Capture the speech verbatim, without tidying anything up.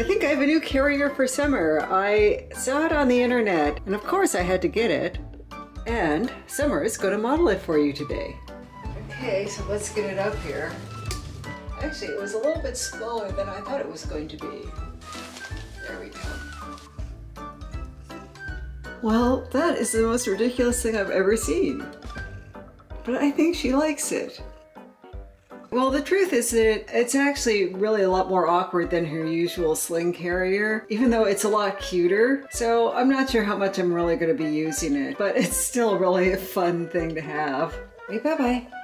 I think I have a new carrier for summer. I saw it on the internet, and of course I had to get it. And Summer is going to model it for you today. Okay, so let's get it up here. Actually, it was a little bit smaller than I thought it was going to be. There we go. Well, that is the most ridiculous thing I've ever seen. But I think she likes it. Well, the truth is that it's actually really a lot more awkward than her usual sling carrier, even though it's a lot cuter. So I'm not sure how much I'm really going to be using it, but it's still really a fun thing to have. Okay, bye-bye.